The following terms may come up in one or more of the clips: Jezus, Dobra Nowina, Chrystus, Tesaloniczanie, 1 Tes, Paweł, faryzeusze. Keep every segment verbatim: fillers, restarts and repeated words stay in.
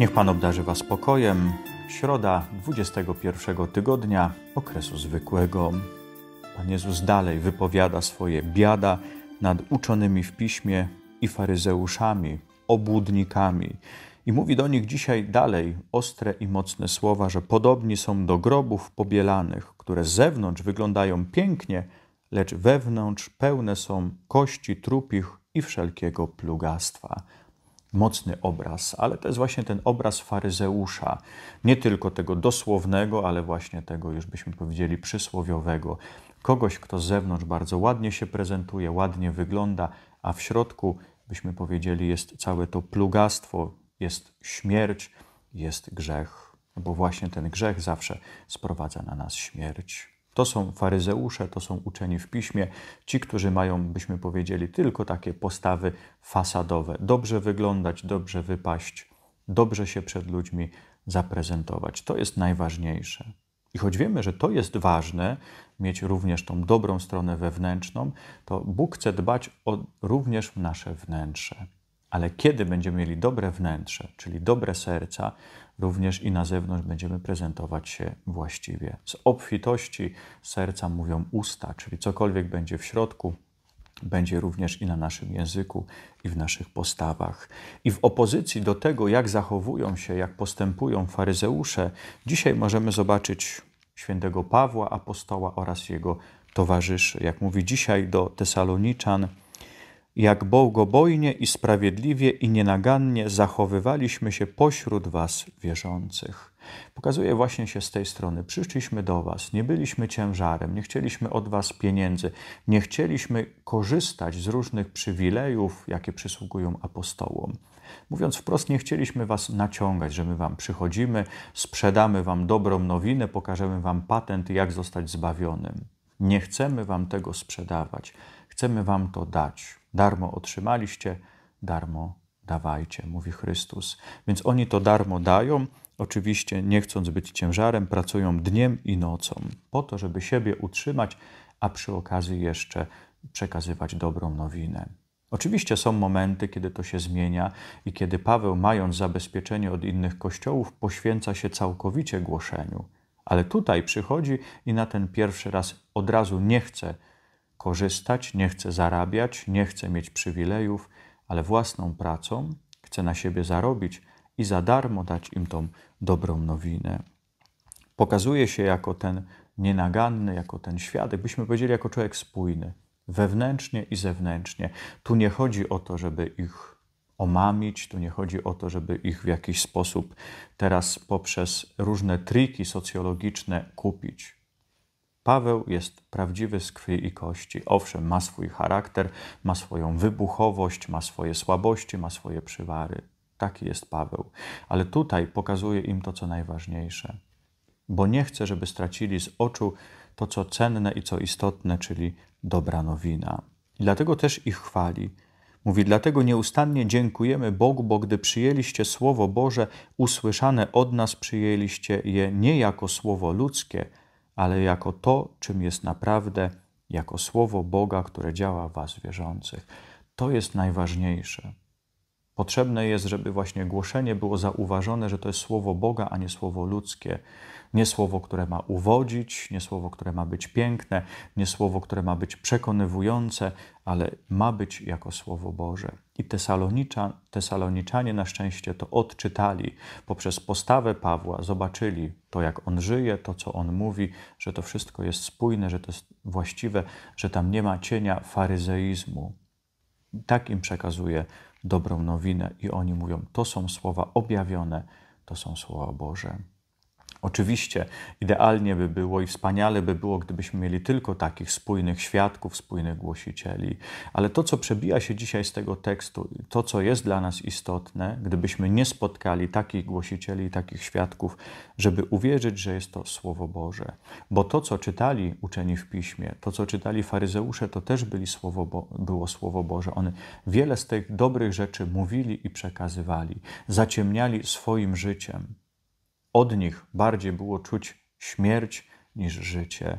Niech Pan obdarzy Was spokojem. Środa dwudziestego pierwszego tygodnia okresu zwykłego. Pan Jezus dalej wypowiada swoje biada nad uczonymi w piśmie i faryzeuszami, obłudnikami. I mówi do nich dzisiaj dalej ostre i mocne słowa, że podobni są do grobów pobielanych, które z zewnątrz wyglądają pięknie, lecz wewnątrz pełne są kości trupich i wszelkiego plugastwa. Mocny obraz, ale to jest właśnie ten obraz faryzeusza. Nie tylko tego dosłownego, ale właśnie tego, już byśmy powiedzieli, przysłowiowego. Kogoś, kto z zewnątrz bardzo ładnie się prezentuje, ładnie wygląda, a w środku, byśmy powiedzieli, jest całe to plugastwo, jest śmierć, jest grzech. Bo właśnie ten grzech zawsze sprowadza na nas śmierć. To są faryzeusze, to są uczeni w piśmie, ci, którzy mają, byśmy powiedzieli, tylko takie postawy fasadowe. Dobrze wyglądać, dobrze wypaść, dobrze się przed ludźmi zaprezentować. To jest najważniejsze. I choć wiemy, że to jest ważne, mieć również tą dobrą stronę wewnętrzną, to Bóg chce dbać o również nasze wnętrze. Ale kiedy będziemy mieli dobre wnętrze, czyli dobre serca, również i na zewnątrz będziemy prezentować się właściwie. Z obfitości serca mówią usta, czyli cokolwiek będzie w środku, będzie również i na naszym języku, i w naszych postawach. I w opozycji do tego, jak zachowują się, jak postępują faryzeusze, dzisiaj możemy zobaczyć świętego Pawła, apostoła oraz jego towarzyszy. Jak mówi dzisiaj do Tesaloniczan, jak bogobojnie i sprawiedliwie i nienagannie zachowywaliśmy się pośród was wierzących. Pokazuje właśnie się z tej strony. Przyszliśmy do was, nie byliśmy ciężarem, nie chcieliśmy od was pieniędzy, nie chcieliśmy korzystać z różnych przywilejów, jakie przysługują apostołom. Mówiąc wprost, nie chcieliśmy was naciągać, że my wam przychodzimy, sprzedamy wam dobrą nowinę, pokażemy wam patent, jak zostać zbawionym. Nie chcemy wam tego sprzedawać. Chcemy wam to dać. Darmo otrzymaliście, darmo dawajcie, mówi Chrystus. Więc oni to darmo dają, oczywiście nie chcąc być ciężarem, pracują dniem i nocą po to, żeby siebie utrzymać, a przy okazji jeszcze przekazywać dobrą nowinę. Oczywiście są momenty, kiedy to się zmienia i kiedy Paweł, mając zabezpieczenie od innych kościołów, poświęca się całkowicie głoszeniu. Ale tutaj przychodzi i na ten pierwszy raz od razu nie chce korzystać, nie chce zarabiać, nie chce mieć przywilejów, ale własną pracą chce na siebie zarobić i za darmo dać im tą dobrą nowinę. Pokazuje się jako ten nienaganny, jako ten świadek, byśmy powiedzieli, jako człowiek spójny, wewnętrznie i zewnętrznie. Tu nie chodzi o to, żeby ich omamić, tu nie chodzi o to, żeby ich w jakiś sposób teraz poprzez różne triki socjologiczne kupić. Paweł jest prawdziwy z krwi i kości. Owszem, ma swój charakter, ma swoją wybuchowość, ma swoje słabości, ma swoje przywary. Taki jest Paweł. Ale tutaj pokazuje im to, co najważniejsze. Bo nie chce, żeby stracili z oczu to, co cenne i co istotne, czyli dobra nowina. I dlatego też ich chwali. Mówi, dlatego nieustannie dziękujemy Bogu, bo gdy przyjęliście Słowo Boże, usłyszane od nas przyjęliście je nie jako słowo ludzkie, ale jako to, czym jest naprawdę, jako Słowo Boga, które działa w was wierzących. To jest najważniejsze. Potrzebne jest, żeby właśnie głoszenie było zauważone, że to jest Słowo Boga, a nie Słowo ludzkie. Nie Słowo, które ma uwodzić, nie Słowo, które ma być piękne, nie Słowo, które ma być przekonywujące, ale ma być jako Słowo Boże. I Tesalonicza, Tesaloniczanie na szczęście to odczytali. Poprzez postawę Pawła zobaczyli to, jak on żyje, to, co on mówi, że to wszystko jest spójne, że to jest właściwe, że tam nie ma cienia faryzeizmu. I tak im przekazuje dobrą nowinę i oni mówią, to są słowa objawione, to są słowa Boże. Oczywiście idealnie by było i wspaniale by było, gdybyśmy mieli tylko takich spójnych świadków, spójnych głosicieli. Ale to, co przebija się dzisiaj z tego tekstu, to, co jest dla nas istotne, gdybyśmy nie spotkali takich głosicieli i takich świadków, żeby uwierzyć, że jest to Słowo Boże. Bo to, co czytali uczeni w Piśmie, to, co czytali faryzeusze, to też byli Słowo Bo- było Słowo Boże. One wiele z tych dobrych rzeczy mówili i przekazywali, zaciemniali swoim życiem. Od nich bardziej było czuć śmierć niż życie.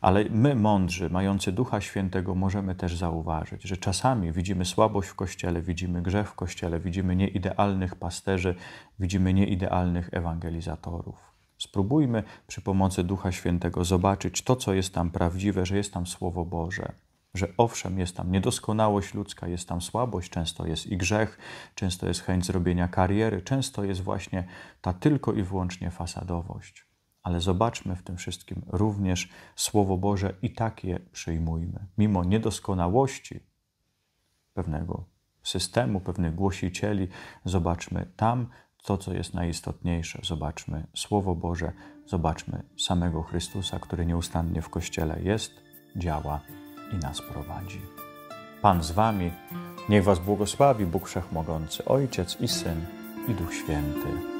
Ale my, mądrzy, mający Ducha Świętego, możemy też zauważyć, że czasami widzimy słabość w Kościele, widzimy grzech w Kościele, widzimy nieidealnych pasterzy, widzimy nieidealnych ewangelizatorów. Spróbujmy przy pomocy Ducha Świętego zobaczyć to, co jest tam prawdziwe, że jest tam Słowo Boże. Że owszem, jest tam niedoskonałość ludzka, jest tam słabość, często jest i grzech, często jest chęć zrobienia kariery, często jest właśnie ta tylko i wyłącznie fasadowość. Ale zobaczmy w tym wszystkim również Słowo Boże i tak je przyjmujmy. Mimo niedoskonałości pewnego systemu, pewnych głosicieli, zobaczmy tam to, co jest najistotniejsze. Zobaczmy Słowo Boże, zobaczmy samego Chrystusa, który nieustannie w Kościele jest, działa i nas prowadzi. Pan z wami, niech was błogosławi Bóg Wszechmogący, Ojciec i Syn, i Duch Święty.